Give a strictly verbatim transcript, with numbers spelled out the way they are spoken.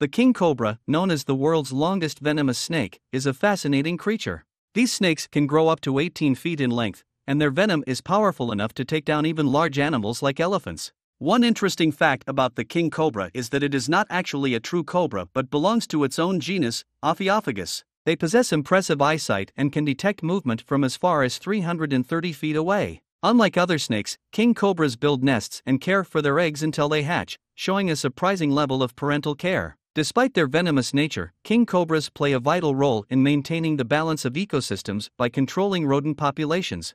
The king cobra, known as the world's longest venomous snake, is a fascinating creature. These snakes can grow up to eighteen feet in length, and their venom is powerful enough to take down even large animals like elephants. One interesting fact about the king cobra is that it is not actually a true cobra but belongs to its own genus, Ophiophagus. They possess impressive eyesight and can detect movement from as far as three hundred thirty feet away. Unlike other snakes, king cobras build nests and care for their eggs until they hatch, showing a surprising level of parental care. Despite their venomous nature, king cobras play a vital role in maintaining the balance of ecosystems by controlling rodent populations.